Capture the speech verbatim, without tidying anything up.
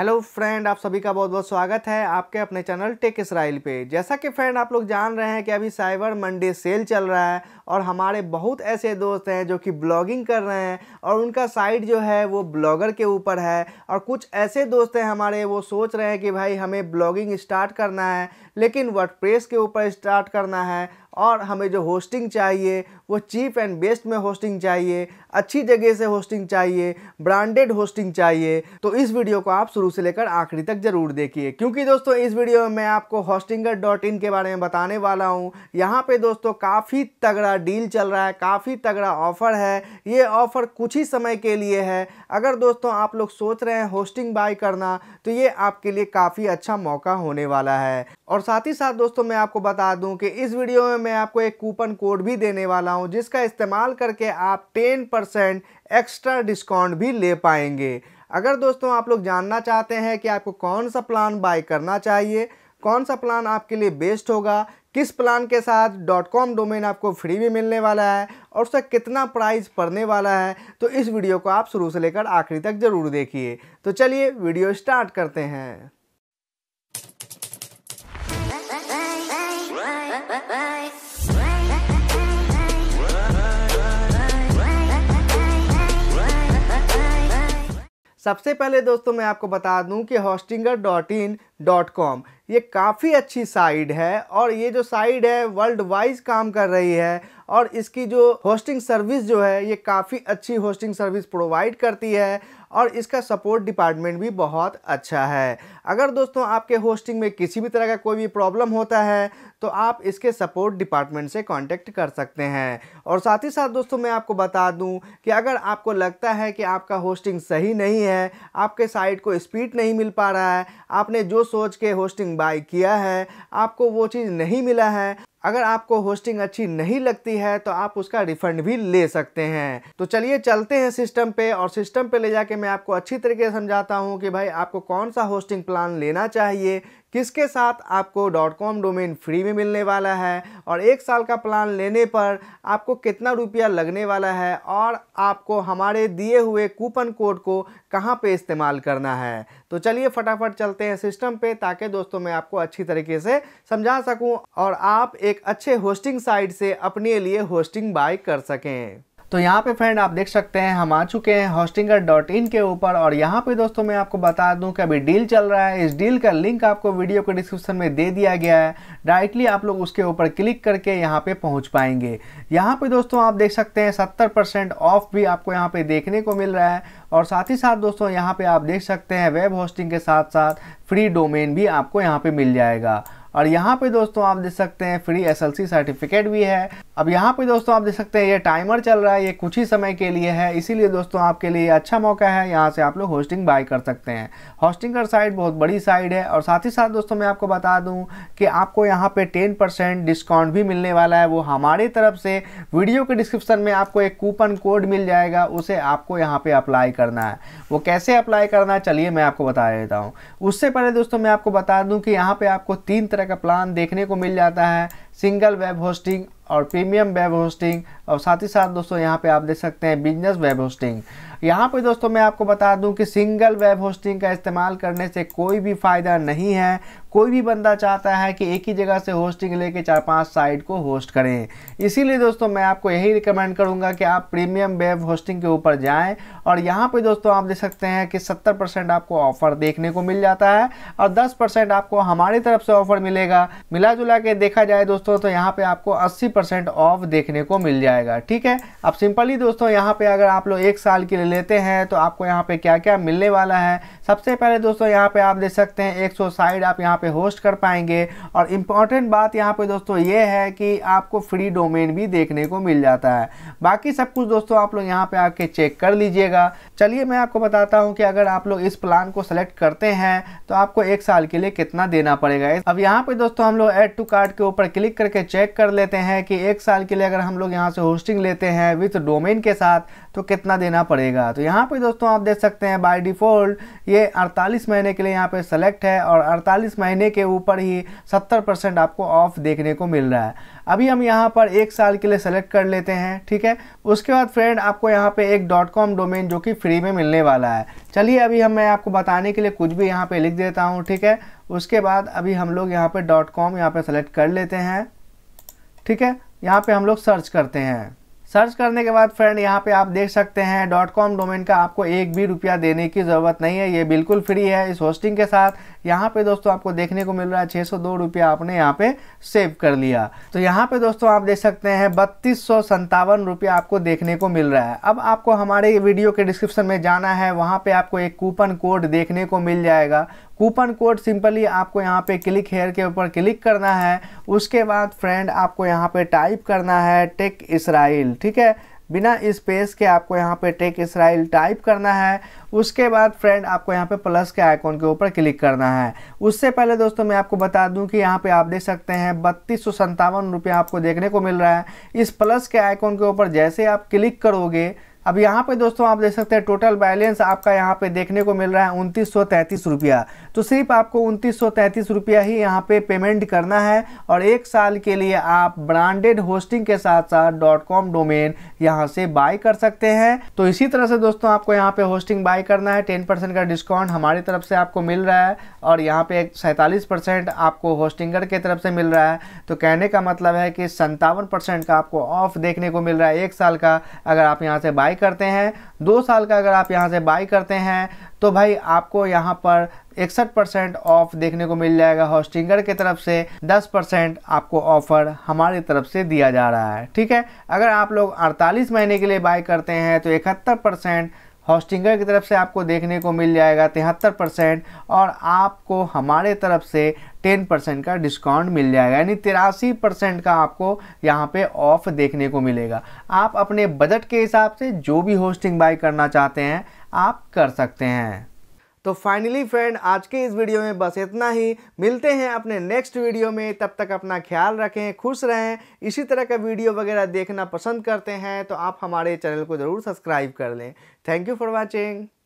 Hello friend, आप सभी का बहुत बहुत स्वागत है आपके अपने चैनल टेक इसराइल पे। जैसा कि फ्रेंड आप लोग जान रहे हैं कि अभी साइबर मंडे सेल चल रहा है और हमारे बहुत ऐसे दोस्त हैं जो कि ब्लॉगिंग कर रहे हैं और उनका साइट जो है वो ब्लॉगर के ऊपर है, और कुछ ऐसे दोस्त हैं हमारे वो सोच रहे हैं कि भाई हमें ब्लॉगिंग स्टार्ट करना है लेकिन वर्डप्रेस के ऊपर स्टार्ट करना है और हमें जो होस्टिंग चाहिए वो चीप एंड बेस्ट में होस्टिंग चाहिए, अच्छी जगह से होस्टिंग चाहिए, ब्रांडेड होस्टिंग चाहिए। तो इस वीडियो को आप शुरू से लेकर आखिरी तक ज़रूर देखिए, क्योंकि दोस्तों इस वीडियो में मैं आपको होस्टिंगर डॉट इन के बारे में बताने वाला हूँ। यहाँ पे दोस्तों काफ़ी तगड़ा डील चल रहा है, काफ़ी तगड़ा ऑफ़र है। ये ऑफ़र कुछ ही समय के लिए है। अगर दोस्तों आप लोग सोच रहे हैं होस्टिंग बाय करना तो ये आपके लिए काफ़ी अच्छा मौका होने वाला है। और साथ ही साथ दोस्तों मैं आपको बता दूँ कि इस वीडियो में मैं आपको एक कूपन कोड भी देने वाला हूं जिसका इस्तेमाल करके आप टेन परसेंट एक्स्ट्रा डिस्काउंट भी ले पाएंगे। अगर दोस्तों आप लोग जानना चाहते हैं कि आपको कौन सा प्लान बाय करना चाहिए, कौन सा प्लान आपके लिए बेस्ट होगा, किस प्लान के साथ डॉट कॉम डोमेन आपको फ्री में मिलने वाला है और उसका कितना प्राइस पड़ने वाला है, तो इस वीडियो को आप शुरू से लेकर आखिरी तक ज़रूर देखिए। तो चलिए वीडियो स्टार्ट करते हैं। सबसे पहले दोस्तों मैं आपको बता दूं कि Hostinger dot in dot com ये काफ़ी अच्छी साइट है और ये जो साइट है वर्ल्ड वाइज काम कर रही है और इसकी जो होस्टिंग सर्विस जो है ये काफ़ी अच्छी होस्टिंग सर्विस प्रोवाइड करती है और इसका सपोर्ट डिपार्टमेंट भी बहुत अच्छा है। अगर दोस्तों आपके होस्टिंग में किसी भी तरह का कोई भी प्रॉब्लम होता है तो आप इसके सपोर्ट डिपार्टमेंट से कांटेक्ट कर सकते हैं। और साथ ही साथ दोस्तों मैं आपको बता दूं कि अगर आपको लगता है कि आपका होस्टिंग सही नहीं है, आपके साइट को स्पीड नहीं मिल पा रहा है, आपने जो सोच के होस्टिंग बाय किया है आपको वो चीज़ नहीं मिला है, अगर आपको होस्टिंग अच्छी नहीं लगती है तो आप उसका रिफंड भी ले सकते हैं। तो चलिए चलते हैं सिस्टम पे, और सिस्टम पे ले जाके मैं आपको अच्छी तरीके से समझाता हूँ कि भाई आपको कौन सा होस्टिंग प्लान लेना चाहिए, किसके साथ आपको डॉट कॉम डोमेन फ्री में मिलने वाला है और एक साल का प्लान लेने पर आपको कितना रुपया लगने वाला है और आपको हमारे दिए हुए कूपन कोड को कहाँ पे इस्तेमाल करना है। तो चलिए फटाफट चलते हैं सिस्टम पे ताकि दोस्तों मैं आपको अच्छी तरीके से समझा सकूँ और आप एक अच्छे होस्टिंग साइट से अपने लिए होस्टिंग बाय कर सकें। तो यहाँ पे फ्रेंड आप देख सकते हैं हम आ चुके हैं होस्टिंगर डॉट इन के ऊपर, और यहाँ पे दोस्तों मैं आपको बता दूँ कि अभी डील चल रहा है। इस डील का लिंक आपको वीडियो के डिस्क्रिप्शन में दे दिया गया है, डायरेक्टली आप लोग उसके ऊपर क्लिक करके यहाँ पे पहुँच पाएंगे। यहाँ पे दोस्तों आप देख सकते हैं सत्तर परसेंट ऑफ भी आपको यहाँ पे देखने को मिल रहा है, और साथ ही साथ दोस्तों यहाँ पे आप देख सकते हैं वेब होस्टिंग के साथ साथ फ्री डोमेन भी आपको यहाँ पे मिल जाएगा। और यहाँ पे दोस्तों आप देख सकते हैं फ्री एसएलसी सर्टिफिकेट भी है। अब यहाँ पे दोस्तों आप देख सकते हैं ये टाइमर चल रहा है, ये कुछ ही समय के लिए है, इसीलिए दोस्तों आपके लिए अच्छा मौका है, यहाँ से आप लोग होस्टिंग बाय कर सकते हैं। होस्टिंगर साइट बहुत बड़ी साइट है, और साथ ही साथ दोस्तों मैं आपको बता दूँ कि आपको यहाँ पर टेन परसेंट डिस्काउंट भी मिलने वाला है, वो हमारे तरफ से। वीडियो के डिस्क्रिप्शन में आपको एक कूपन कोड मिल जाएगा, उसे आपको यहाँ पर अप्लाई करना है। वो कैसे अप्लाई करना है चलिए मैं आपको बता देता हूँ। उससे पहले दोस्तों मैं आपको बता दूँ कि यहाँ पर आपको तीन का प्लान देखने को मिल जाता है, सिंगल वेब होस्टिंग और प्रीमियम वेब होस्टिंग, और साथ ही साथ दोस्तों यहाँ पे आप देख सकते हैं बिजनेस वेब होस्टिंग। यहाँ पे दोस्तों मैं आपको बता दूं कि सिंगल वेब होस्टिंग का इस्तेमाल करने से कोई भी फ़ायदा नहीं है। कोई भी बंदा चाहता है कि एक ही जगह से होस्टिंग लेके चार पांच साइट को होस्ट करें, इसीलिए दोस्तों मैं आपको यही रिकमेंड करूँगा कि आप प्रीमियम वेब होस्टिंग के ऊपर जाएँ। और यहाँ पर दोस्तों आप देख सकते हैं कि सत्तर परसेंट आपको ऑफ़र देखने को मिल जाता है और दस परसेंट आपको हमारी तरफ से ऑफ़र मिलेगा। मिला जुला के देखा जाए दोस्तों तो यहाँ पर आपको अस्सी परसेंट ऑफ देखने को मिल जाएगा, ठीक है। अब सिंपली दोस्तों यहाँ पे अगर आप लोग एक साल के लिए लेते हैं तो आपको यहाँ पे क्या क्या मिलने वाला है। सबसे पहले दोस्तों यहाँ पे आप देख सकते हैं एक सौ साइट आप यहाँ पे होस्ट कर पाएंगे, और इम्पॉर्टेंट बात यहाँ पे दोस्तों ये है कि आपको फ्री डोमेन भी देखने को मिल जाता है। बाकी सब कुछ दोस्तों आप लोग यहाँ पे आके चेक कर लीजिएगा। चलिए मैं आपको बताता हूँ कि अगर आप लोग इस प्लान को सेलेक्ट करते हैं तो आपको एक साल के लिए कितना देना पड़ेगा। अब यहाँ पे दोस्तों हम लोग एड टू कार्ट के ऊपर क्लिक करके चेक कर लेते हैं कि एक साल के लिए अगर हम लोग यहाँ से होस्टिंग लेते हैं विथ डोमेन के साथ तो कितना देना पड़ेगा। तो यहाँ पे दोस्तों आप देख सकते हैं बाय डिफ़ॉल्ट ये अड़तालीस महीने के लिए यहाँ पे सेलेक्ट है और अड़तालीस महीने के ऊपर ही सत्तर परसेंट आपको ऑफ देखने को मिल रहा है। अभी हम यहाँ पर एक साल के लिए सेलेक्ट कर लेते हैं, ठीक है। उसके बाद फ्रेंड आपको यहाँ पे एक डॉट कॉम डोमेन जो कि फ्री में मिलने वाला है। चलिए अभी हम मैं आपको बताने के लिए कुछ भी यहाँ पे लिख देता हूँ, ठीक है। उसके बाद अभी हम लोग यहाँ पे डॉट कॉम यहाँ पे सेलेक्ट कर लेते हैं, ठीक है। यहाँ पे हम लोग सर्च करते हैं। सर्च करने के बाद फ्रेंड यहाँ पे आप देख सकते हैं डॉट कॉम डोमेन का आपको एक भी रुपया देने की ज़रूरत नहीं है, ये बिल्कुल फ्री है इस होस्टिंग के साथ। यहाँ पे दोस्तों आपको देखने को मिल रहा है छः सौ दो रुपया आपने यहाँ पे सेव कर लिया। तो यहाँ पे दोस्तों आप देख सकते हैं बत्तीस सौ संतावन रुपया आपको देखने को मिल रहा है। अब आपको हमारे वीडियो के डिस्क्रिप्शन में जाना है, वहाँ पर आपको एक कूपन कोड देखने को मिल जाएगा। कूपन कोड सिंपली आपको यहाँ पे क्लिक हेयर के ऊपर क्लिक करना है। उसके बाद फ्रेंड आपको यहाँ पे टाइप करना है टेक इसराइल, ठीक है, बिना स्पेस के आपको यहाँ पे टेक इसराइल टाइप करना है। उसके बाद फ्रेंड आपको यहाँ पे प्लस के आइकॉन के ऊपर क्लिक करना है। उससे पहले दोस्तों मैं आपको बता दूं कि यहाँ पे आप देख सकते हैं बत्तीस सौ संतावन रुपया आपको देखने को मिल रहा है। इस प्लस के आइकॉन के ऊपर जैसे आप क्लिक करोगे, अब यहाँ पे दोस्तों आप देख सकते हैं टोटल बैलेंस आपका यहाँ पे देखने को मिल रहा है उनतीस सौ तैंतीस रुपया। तो सिर्फ आपको उनतीस सौ तैंतीस रुपया ही यहाँ पे पेमेंट करना है और एक साल के लिए आप ब्रांडेड होस्टिंग के साथ साथ डॉट कॉम डोमेन यहाँ से बाय कर सकते हैं। तो इसी तरह से दोस्तों आपको यहाँ पे होस्टिंग बाय करना है। टेन परसेंट का डिस्काउंट हमारी तरफ से आपको मिल रहा है और यहाँ पे सैंतालीस परसेंट आपको होस्टिंगर की तरफ से मिल रहा है। तो कहने का मतलब है कि संतावन परसेंट का आपको ऑफ देखने को मिल रहा है एक साल का अगर आप यहाँ से बाय करते हैं। दो साल का अगर आप यहां से बाय करते हैं तो भाई आपको यहां पर इकसठ परसेंट ऑफ देखने को मिल जाएगा होस्टिंगर की तरफ से। दस परसेंट आपको ऑफर हमारी तरफ से दिया जा रहा है, ठीक है। अगर आप लोग अड़तालीस महीने के लिए बाय करते हैं तो इकहत्तर परसेंट होस्टिंगर की तरफ से आपको देखने को मिल जाएगा, तिहत्तर परसेंट, और आपको हमारे तरफ से दस परसेंट का डिस्काउंट मिल जाएगा, यानी तिरासी परसेंट का आपको यहाँ पे ऑफ देखने को मिलेगा। आप अपने बजट के हिसाब से जो भी होस्टिंग बाय करना चाहते हैं आप कर सकते हैं। तो फाइनली फ्रेंड आज के इस वीडियो में बस इतना ही। मिलते हैं अपने नेक्स्ट वीडियो में, तब तक अपना ख्याल रखें, खुश रहें। इसी तरह का वीडियो वगैरह देखना पसंद करते हैं तो आप हमारे चैनल को ज़रूर सब्सक्राइब कर लें। Thank you for watching.